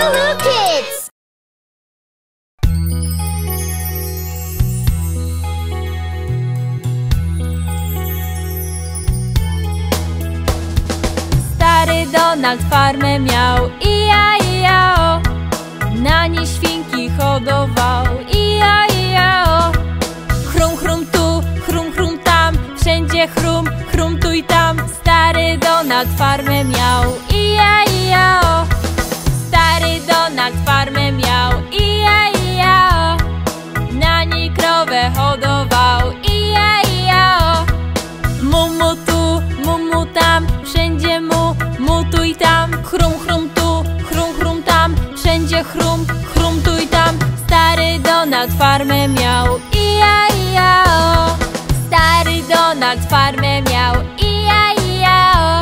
Lulu Kids! Stary Donald farmę miał, i-ja-i-ja-o. Na niej świnki hodował, i-ja-i-ja-o. Chrum, chrum tu, chrum, chrum tam, wszędzie chrum, chrum tu i tam. Stary Donald farmę miał, i-ja-i-ja-o. Stary Donald farmę miał, i-ja-i-ja-o. Na niej krowę hodował, i-ja-i-ja-o. Mumu tu, mumu tam, wszędzie mu, mu tu i tam. Chrum, chrum tu, chrum, chrum tam, wszędzie chrum, chrum tu i tam. Stary Donald farmę miał, i-ja-i-ja-o. Stary Donald farmę miał, i-ja-i-ja-o.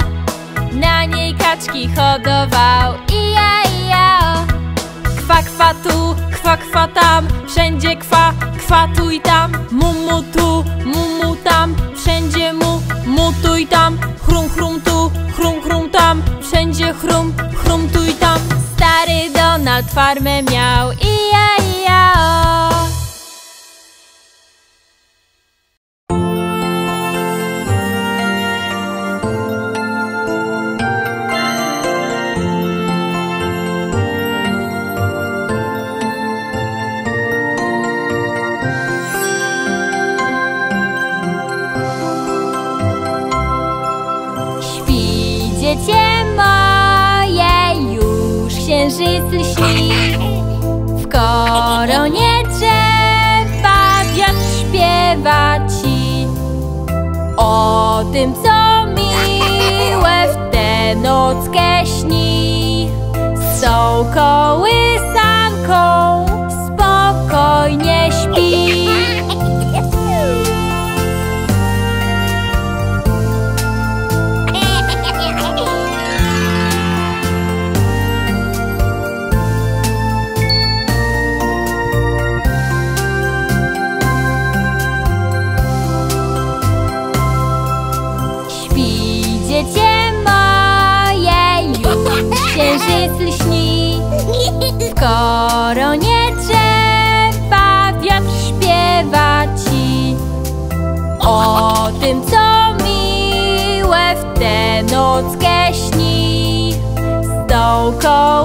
Na niej kaczki hodował, i-ja-i-ja-o. Kwa, kwa tu, kwa, kwa tam, wszędzie kwa, kwa tu i tam. Mumu tu, mumu tam, wszędzie mu, mu tu i tam. Chrum, chrum tu, chrum, chrum tam, wszędzie chrum, chrum tu i tam. Stary Donald farmę miał, i-ja-i-ja-o. Dziecię moje już księżyc lśni, w koronie drzewa wiatr śpiewa ci o tym, co miłe w tę nockę śni. Są kołysanką, spokojnie śpi. Księżyc lśni, w koronie drzewa wiatr śpiewa ci o tym, co miłe w tę nockę śni. Z tą